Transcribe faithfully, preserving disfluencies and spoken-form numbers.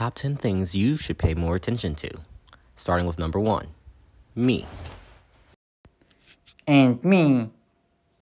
top ten things you should pay more attention to. Starting with number one, me. And me.